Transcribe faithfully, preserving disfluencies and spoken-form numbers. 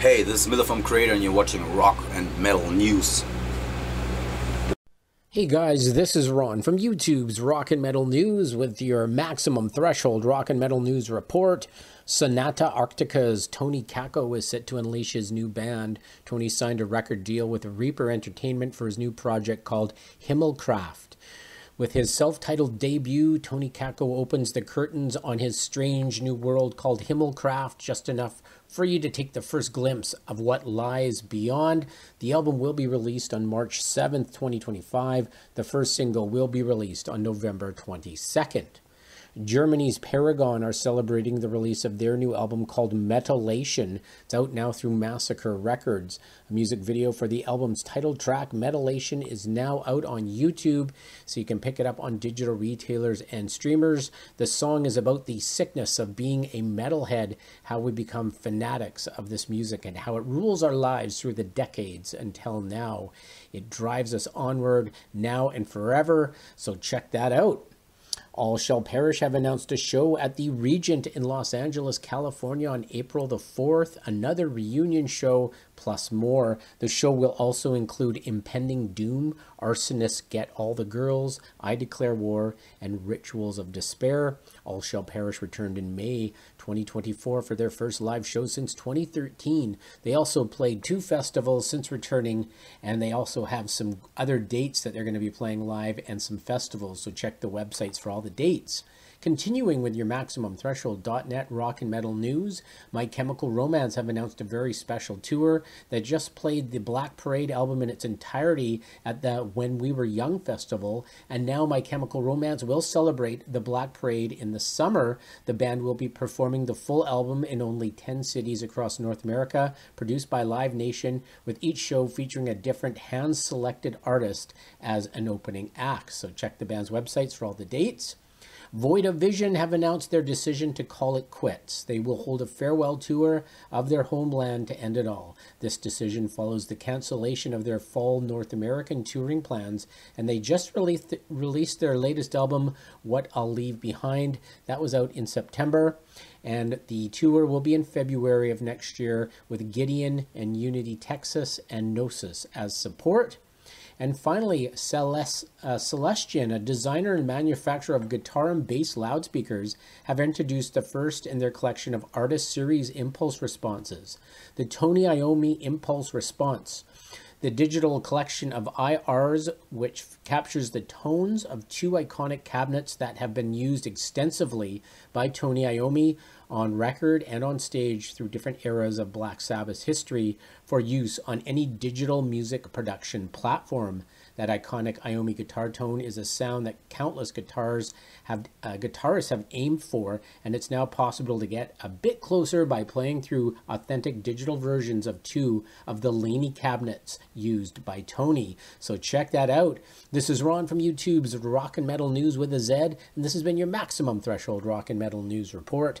Hey, this is Miller from Creator and you're watching Rock and Metal News. Hey guys, this is Ron from YouTube's Rock and Metal News with your Maximum Threshold Rock and Metal News report. Sonata Arctica's Tony Kakko is set to unleash his new band. Tony signed a record deal with Reaper Entertainment for his new project called Himmelkraft. With his self-titled debut, Tony Kakko opens the curtains on his strange new world called Himmelkraft, just enough for you to take the first glimpse of what lies beyond. The album will be released on March seventh, twenty twenty-five. The first single will be released on November twenty-second. Germany's Paragon are celebrating the release of their new album called Metalation. It's out now through Massacre Records. A music video for the album's title track, Metalation, is now out on YouTube, so you can pick it up on digital retailers and streamers. The song is about the sickness of being a metalhead, how we become fanatics of this music, and how it rules our lives through the decades until now. It drives us onward now and forever, so check that out. All Shall Perish have announced a show at The Regent in Los Angeles, California on April the fourth, another reunion show, plus more. The show will also include Impending Doom, Arsonists Get All the Girls, I Declare War, and Rituals of Despair. All Shall Perish returned in May twenty twenty-four for their first live show since twenty thirteen. They also played two festivals since returning, and they also have some other dates that they're going to be playing live and some festivals, so check the websites for all the dates. Continuing with your maximum threshold dot net rock and metal news, My Chemical Romance have announced a very special tour that just played the Black Parade album in its entirety at the When We Were Young festival, and now My Chemical Romance will celebrate the Black Parade in the summer. The band will be performing the full album in only ten cities across North America, produced by Live Nation, with each show featuring a different hand-selected artist as an opening act. So check the band's websites for all the dates. Void of Vision have announced their decision to call it quits. They will hold a farewell tour of their homeland to end it all. This decision follows the cancellation of their fall North American touring plans, and they just released, released their latest album, What I'll Leave Behind. That was out in September, and the tour will be in February of next year with Gideon and Unity Texas and Gnosis as support. And finally, Celes, uh, Celestion, a designer and manufacturer of guitar and bass loudspeakers, have introduced the first in their collection of Artist Series Impulse Responses, the Tony Iommi Impulse Response. The digital collection of I Rs, which captures the tones of two iconic cabinets that have been used extensively by Tony Iommi on record and on stage through different eras of Black Sabbath's history for use on any digital music production platform. That iconic Iommi guitar tone is a sound that countless guitars have, uh, guitarists have aimed for, and it's now possible to get a bit closer by playing through authentic digital versions of two of the Laney cabinets used by Tony. So check that out. This is Ron from YouTube's Rock and Metal News with a Z, and this has been your Maximum Threshold Rock and Metal News report.